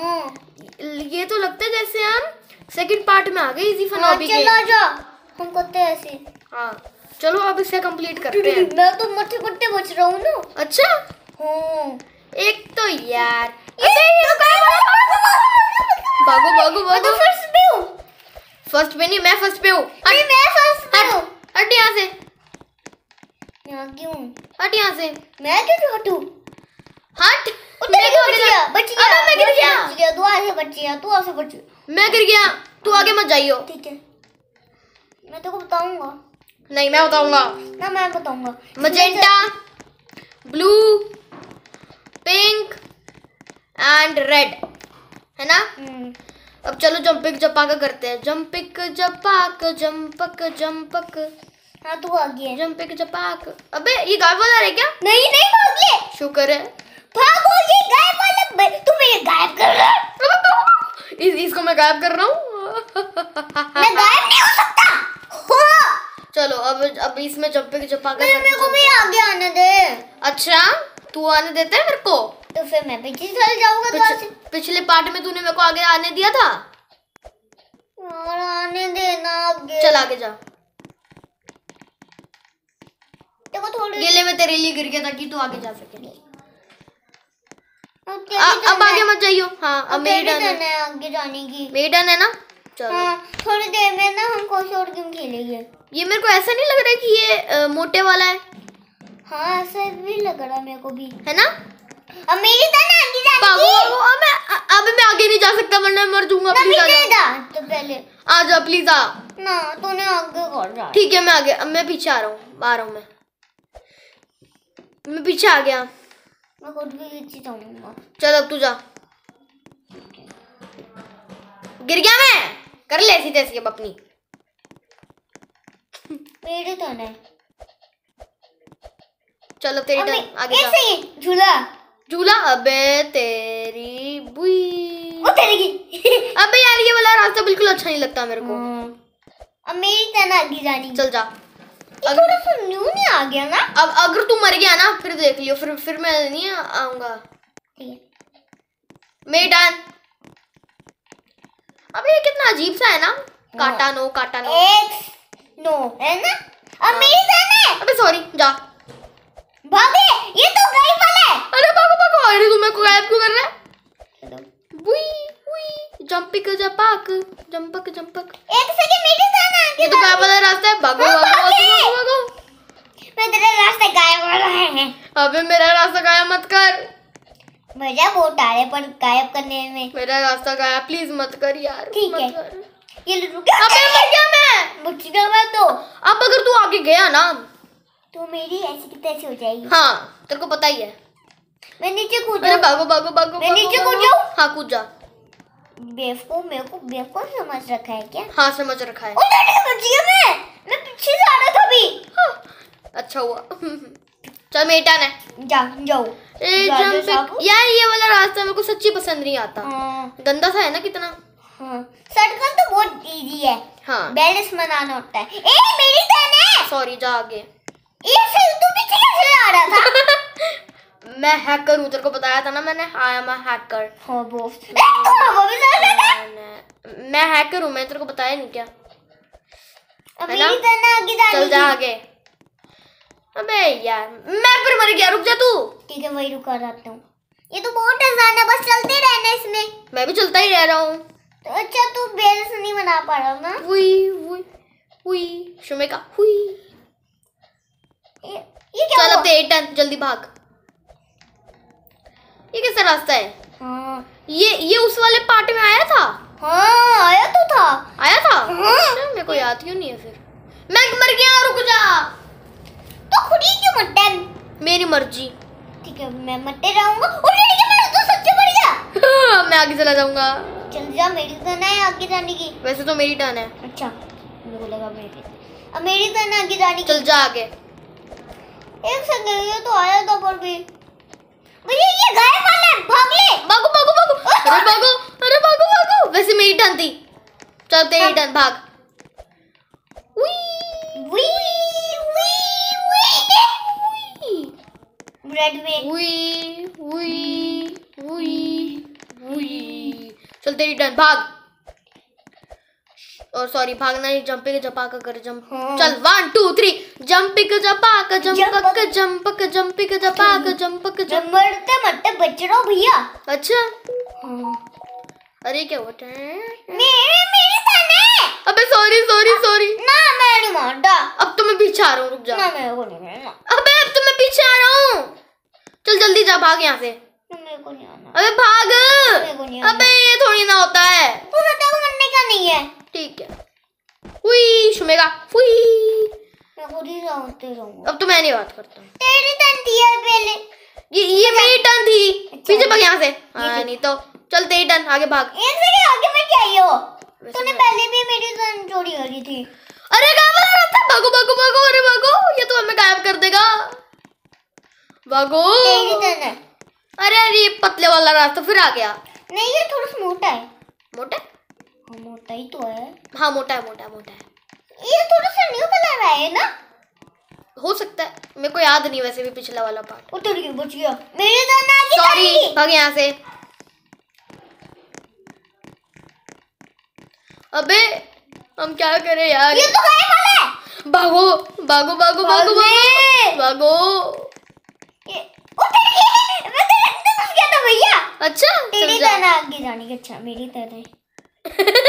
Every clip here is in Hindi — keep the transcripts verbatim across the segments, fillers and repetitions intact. ये तो लगता है जैसे हम सेकंड पार्ट में आ गए इजी फनाबी के। चलो जा हम करते हैं ऐसे। हां चलो अब इसे कंप्लीट करते हैं। मैं तो मट्टे पट्टे बच रहा हूं ना। अच्छा हां एक तो यार अरे ये भागो भागो भागो। फर्स्ट पे हूं। फर्स्ट पे नहीं मैं फर्स्ट पे हूं। अरे मैं फर्स्ट पे हूं। हट यहां से। यहां क्यों? हट यहां से। मैं क्यों हटूं? हट बच गया। मैं गिर गया। बच गया। तू आगे बच गया। तू आगे बच गया। मैं गिर गया। तू आगे मत जाइयो। ठीक है। मैं तेरे को बताऊंगा। नहीं मैं बताऊंगा। ना मैं बताऊंगा। Magenta, blue, pink and red है ना। अब चलो जंपिंग जपाक करते हैं। जंपिंग जपाक जंपक जंपक। हाँ तू आ गया। जंपिंग जपाक। अबे ये गायब वाला है क्या? नहीं नहीं भागी है। शुक्र है। भागो ये गायब वाला। तुम्हें ये गायब कर रहा है। इस इसको मैं गायब कर रहा हूँ। मैं गायब नहीं हो सकता। चलो अब अब इसमें जंपिंग जपा कर। मेरे को भी आगे आने दे। अच्छा तू आने देता है मेरे को? तो फिर मैं पीछे चल जाऊँगा। पिछ, पिछले पार्ट में तूने मेरे को आगे आने दिया था। और आने देना आगे। चल आगे जा। गेले में तेरे लिए गिर गया ताकि तू आगे जा सके। आ, अब आगे मत जाइयो। हाँ अब मेरी डन है आगे जाने की। मेरी डन है ना। चलो हाँ, थोड़ी देर में ना हम कोई और गेम खेलेंगे। ये मेरे को ऐसा नहीं लग रहा है कि ये आ, मोटे वाला है। हाँ ऐसा भी लग रहा है मेरे को भी है ना। अब मेरी डन है आगे जाने की। भागो अब मैं अब मैं आगे नहीं जा सकता वरना मर जाऊंगा। प्लीज आ तो पहले आ जा प्लीज आ ना। तूने आगे कर रहा। ठीक है मैं आगे। अब मैं पीछे आ रहा हूँ। आ रहा हूँ मैं। मैं पीछे आ गया। मैं खुद भी नीचे जाऊंगा। चल अब तू जा। गिर गया मैं। कर ले ऐसी तैसी अब अपनी। मेरी टर्न है। चलो तेरी टर्न आगे जा। ऐसे झूला झूला। अबे तेरी बुई वो तेरी की। अबे यार ये वाला रास्ता बिल्कुल अच्छा नहीं लगता मेरे को। अब मेरी टर्न आगे जानी। चल जा। अगर न्यू नहीं आ गया ना। अब अगर तू मर गया ना फिर देख लियो। फिर फिर मैं नहीं आऊंगा। मेरी टर्न। अब ये कितना अजीब सा है ना। काटा नो काटा नो नो है ना। अब मेरी टर्न है। अबे सॉरी जा। भागे ये तो गायब वाला है। अरे भागो भागो। अरे तू मेरे को गायब क्यों कर रहा है? बुई बुई जंपिंग जपाक जंपक जंपक। एक सेकंड मेरी टर्न है। ये तो गायब वाला रास्ता है। भागो भागो। मेरा रास्ता गायब हो रहा है। अबे मेरा रास्ता गायब मत कर। मजा बहुत आ रहा है पर गायब करने में। मेरा रास्ता गायब प्लीज मत कर यार। ठीक है ये रुक गया। अबे मर गया मैं। बच गया मैं तो। अब अगर तू आगे गया ना तो मेरी ऐसी की तैसी हो जाएगी। हाँ तेरे को पता ही है। मैं नीचे कूद जाऊं। भागो भागो भागो। मैं नीचे कूद जाऊं। हां कूद जा। बेवकूफ मेरे को बेवकूफ समझ रखा है क्या? हां समझ रखा है। बच गया मैं। मैं पीछे जा रहा था अभी। अच्छा हुआ। चल मेरी टर्न है। जा जाओ। यार ये वाला रास्ता मेरे को सच्ची पसंद नहीं आता। गंदा सा है ना कितना। हाँ। सर्कल तो बहुत इजी है। हाँ। बैलेंस बनाना होता है। ए मेरी टर्न है। सॉरी जा आगे। ये फिर तू पीछे कैसे आ रहा था? मैं हैकर हूँ तेरे को बताया था ना मैंने। I am a hacker. हाँ बॉस। मैं हैकर हूँ। मैं तेरे को बताया नहीं क्या? मेरी टर्न है आगे जाने की। चल जा आगे। अबे यार मैं फिर मर गया। रुक जा तू। ठीक है वही रुका रहता हूँ। ये तो बहुत आसान है बस चलते रहना इसमें। मैं भी चलता ही रह रहा हूँ। तो अच्छा तू बैलेंस नहीं बना पा रहा ना। हुई हुई हुई शुमेका हुई। ये, ये क्या? चल अब तेरी टर्न। जल्दी भाग। ये कैसा रास्ता है? हाँ ये ये उस वाले पार्ट में आया था। हाँ आया तो था। आया था। हाँ। मेरे को याद क्यों नहीं है फिर। मैं मर गया। रुक जा। मेरी मर्जी। ठीक है मैं मरते रहूंगा। मैं तो सच्चे मर गया। मैं आगे चला जाऊंगा। चल जा मेरी टर्न है आगे जाने की। वैसे तो मेरी टर्न है। अच्छा मेरे को लगा मेरी। अब मेरी टर्न है आगे जाने की। चल जा आगे। एक सेकंड ये तो आया था पर भी भैया ये गायब वाला है। भाग ले। भागो भागो भागो। अरे भागो अरे भागो भागो। वैसे मेरी टर्न थी। चल तेरी टर्न। भाग। रेड में। वी वी वी वी। चलते रिटर्न भाग। और सॉरी भागना नहीं, जंपिंग जपाक कर जंप। चल वन टू थ्री जंपिंग जपाक जंपक जंपक जंपिंग जपाक जंपक जंप। मरते मरते बच रहा भैया। अच्छा अरे क्या होता है मेरे मेरे सामने। अबे सॉरी सॉरी सॉरी ना मैं नहीं मारता। अब तो मैं पीछे आ रहा हूँ, रुक जा। ना मैं वो नहीं। अबे अब तो मैं पीछे आ रहा हूँ, चल जल्दी जा भाग यहाँ से। मेरे को नहीं आना। अबे भाग। मेरे को नहीं आना। अबे ये थोड़ी ना होता है, पूरा तो मरने का नहीं है। ठीक है हुई शुमेगा हुई। मैं खुद ही जाते रहूंगा। अब तो मैं नहीं बात करता। तेरी टर्न थी यार पहले। ये ये मेरी टर्न थी। पीछे भाग यहाँ से। हां नहीं तो चल तेरी टर्न, आगे भाग। एक सेकंड आगे मत जाइयो, तूने पहले भी मेरी टर्न चोरी कर ली थी। अरे गायब हो रहा था। भागो भागो भागो अरे भागो, ये तो हमें गायब कर देगा। भागो। तेरी टर्न है। अरे अरे पतले वाला रास्ता फिर आ गया। नहीं ये थोड़ा सा मोटा है। मोटा? हाँ मोटा ही तो है। हाँ मोटा है मोटा है मोटा है। ये थोड़ा सा न्यू वाला रहा है ना? हो सकता है, मेरे को याद नहीं वैसे भी पिछला वाला पार्ट। उतर गया बच गया। मेरे जान आगे। सॉरी भाग यहाँ से। अबे हम क्या करें यार, ये तो गायब वाला है। भागो भागो भागो भागो भागो भागो। अच्छा तेरी टर्न आगे जाने की। अच्छा मेरी टर्न है।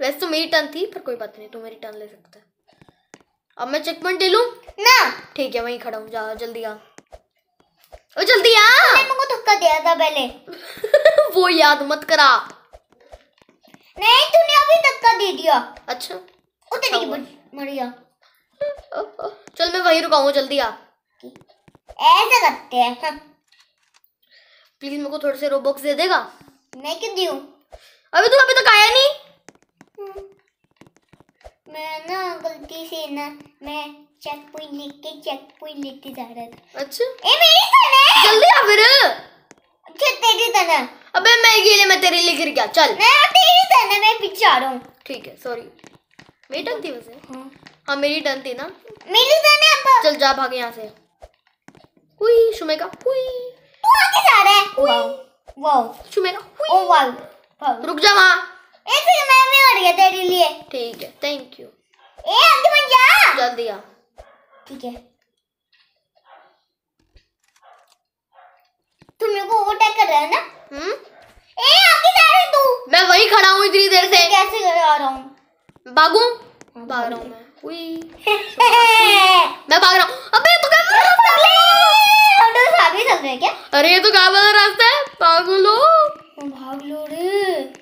वैसे तो मेरी टर्न थी पर कोई बात नहीं, तू मेरी टर्न ले सकता है। अब मैं चेक पॉइंट ले लूं ना? ठीक है वहीं खड़ा हूँ, जा जल्दी आ। ओ जल्दी आ, मैंने मुझे धक्का दिया था पहले। वो याद मत करा। नहीं तूने अभी धक्का दे दिया। अच्छा उतने की मर गया। चल मैं वहीं रुका हूँ, जल्दी आ। ऐसे करते हैं प्लीज, मेरे को थोड़े से रोबॉक्स दे देगा? मैं क्यों दूं? अभी तू अभी तक आया नहीं। मैं ना गलती से ना मैं चेक पॉइंट लिख के चेक पॉइंट लिखते जा रहा था। अच्छा ए मेरी टर्न है, जल्दी आ फिर। अच्छा तेरी टर्न है। अबे मैं ये ले मैं तेरे लिए गिर गया। चल मैं तेरी टर्न है, मैं पीछे आ रहा हूं। ठीक है सॉरी मेरी टर्न थी वैसे। हां हां मेरी टर्न थी ना। मेरी टर्न है अब। चल जा भाग यहां से। हुई शुमेगा हुई। जा रहा है। वाव वाव शुमेगा। ओ वाव रुक जा वहां। एक सेकंड मैं भी मर गया तेरे लिए। ठीक है थैंक यू। ए आगे बन जा जल्दी आ। ठीक है तुम मेरे को ओवरटेक कर रहा है ना। हम ए आगे जा रहा है तू। मैं वहीं खड़ा हूं इतनी देर से। कैसे घर आ रहा हूं? भागूं भाग रहा हूं मैं। हुई मैं भाग रहा हूं। अबे तू कहां भाग रहा है? चल रहे क्या? अरे ये तो गायब वाला रास्ता है। पागलो भाग लो रे।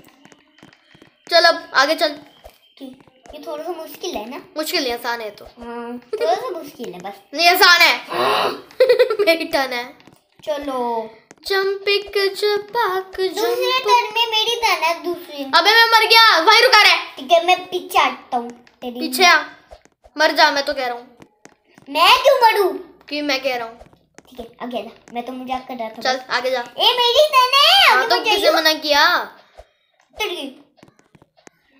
चल अब आगे चल। ये थोड़ा सा मुश्किल है ना? मुश्किल है, आसान है तो। हाँ, थोड़ा सा मुश्किल है बस। नहीं आसान है। हाँ। मेरी टर्न है। चलो जंपिंग जंपाक जंप। दूसरे टर्न में मेरी टर्न है दूसरी। अबे मैं मर गया, वहीं रुका रहा है। ठीक है मैं पीछे हटता हूँ। पीछे आ मर जा, मैं तो कह रहा हूँ। मैं क्यों मरूं? कि मैं कह रहा हूँ। ठीक है आगे जा, मैं तो मजाक कर रहा था। चल आगे जा। ए मेरी टर्न है। हाँ तो किसने मना किया? तेरी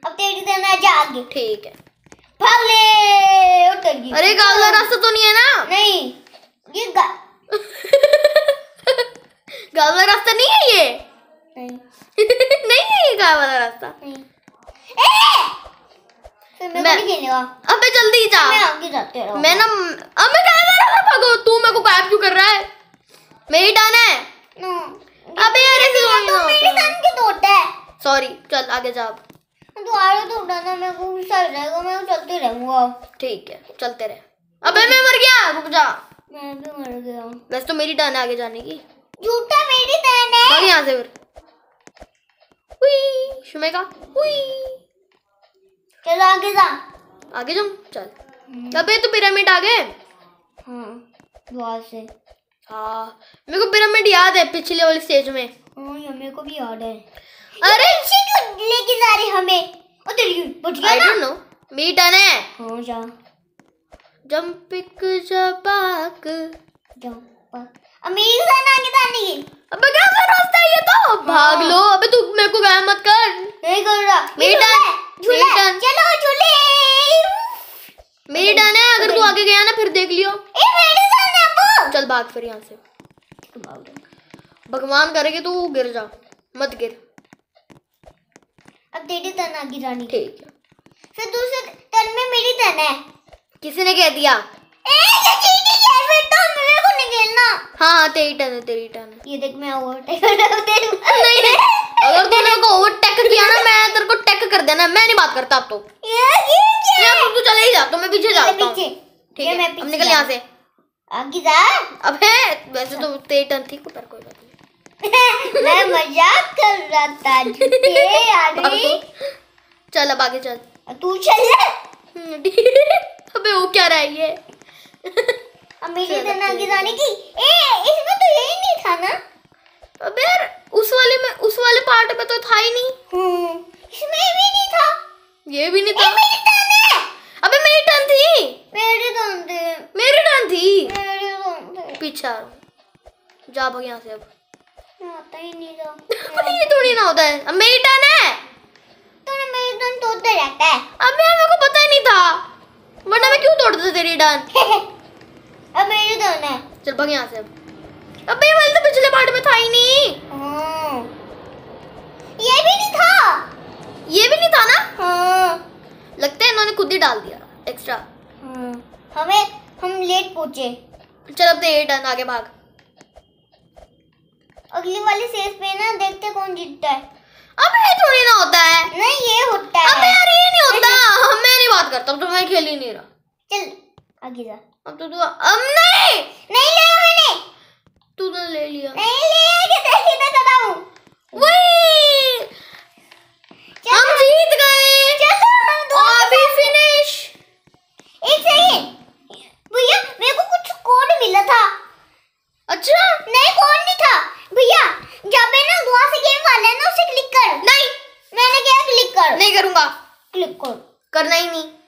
अब तेरी टर्न है, जा आगे। ठीक है भाग ले। और तेरी अरे गांव वाला रास्ता तो नहीं है ना? नहीं ये गा... गांव वाला रास्ता नहीं है ये। नहीं नहीं है ये गांव वाला रास्ता। नहीं मैं नहीं खेलूंगा। अबे जल्दी जा, मैं आगे जाते रहूंगा। मैं ना अब मैं गायब हो रहा भागो। तू मेरे को गायब क्यों कर रहा है? मेरी टर्न है। अबे यार ऐसे नहीं होता। मेरी टर्न के होता है। सॉरी चल आगे जा। अब तू आ रहा तो उठाना, मेरे को चल रहेगा, मैं चलते रहूंगा। ठीक है चलते रहे। अबे मैं मर गया, रुक जा। मैं भी मर गया। वैसे तो मेरी टर्न है आगे जाने की। झूठा मेरी टर्न है। भाग यहां से फिर। हुई शुमेगा हुई। चल आगे जा। आगे जाऊं? चल अबे तो पिरामिड आ गए। हाँ वहां से। हाँ मेरे को पिरामिड याद है पिछले वाले स्टेज में। हाँ ये मेरे को भी याद है। अरे इसी क्यों लेके जा रहे हमें? ओ तेरी बच गया ना। आई डोंट नो मेरी टर्न है। हाँ जा जंपिंग जंपाक जंप। अब मेरी टर्न आगे जाने की। अबे क्या रास्ता है ये तो। भाग लो। अबे तू मेरे को गायब मत कर। नहीं कर रहा। मेरी टर्न। चलो झूले। मेरी टर्न है, अगर तू आगे गया ना फिर देख लियो। ए मेरी टर्न है अब। चल भाग फिर यहाँ से। भगवान करेगा तू गिर जा। मत गिर। अब तेरी तना गिरानी ठीक है। फिर दूसरे तन में मेरी तना है। किसी ने कह दिया ए ये नहीं है, फिर तो मेरे को नहीं खेलना। हां तेरी तना है, तेरी तना है। ये देख मैं ओवरटेक कर दूंगा। नहीं नहीं अगर तूने को ओवरटेक किया ना मैं तेरे को टैक कर देना। मैं नहीं बात करता अब तो। ये ये अब तू चले ही जा, तो मैं पीछे जाता हूं ठीक है। अब निकल यहां से आगे जा। अबे वैसे तो तेरी टर्न थी पर कोई बात नहीं। मैं मजाक कर रहा था झूठे आदमी। चल अब आगे चल, तू चल ले। अबे वो क्या रहा है ये? अब मेरी टर्न आगे जाने की। ए इसमें तो यही नहीं था ना। अबे यार उस वाले में उस वाले पार्ट में तो था ही नहीं। हम्म इसमें भी नहीं था, ये भी नहीं था। ए, मेरी टर्न है। अबे मेरी टर्न थी, मेरी टर्न थी, मेरी टर्न थी, मेरी टर्न थी। पीछे आ रहा जा भाग यहां से। अब आता ही नहीं जा। अबे ये थोड़ी ना होता है। अब मेरी टर्न है। तूने मेरी टर्न तोड़ते रहता है। अबे मेरे को पता ही नहीं था, वरना मैं क्यों तोड़ता तेरी टर्न। अब मेरी टर्न है, चल भाग यहां से। अब अबे ये वाला तो पिछले पार्ट में था ही नहीं। हां ये भी नहीं था, ये भी नहीं था ना। हां लगता है इन्होंने खुद ही डाल दिया एक्स्ट्रा। हम्म हमें हम लेट पहुंचे। चल अब तेरी टर्न, आगे भाग। अगली वाली सेज पे ना देखते कौन जीतता है। अब ये थोड़ी ना होता है। नहीं ये होता है। अबे यार ये नहीं होता। हम मैं नहीं बात करता, अब तो मैं खेल ही नहीं रहा। चल आगे जा। अब तो तू अब नहीं नहीं ले मैंने। तूने ले लिया। नहीं ले आगे देखिए तो बताऊं। वही हम जीत गए। चलो अभी फिनिश। एक सेकंड भैया मेरे को कुछ कोड मिला था। अच्छा नहीं कोड नहीं था भैया। जब ना दुआ से गेम वाला है ना उसे क्लिक कर। नहीं मैंने क्या क्लिक कर नहीं करूंगा। क्लिक कर करना ही नहीं।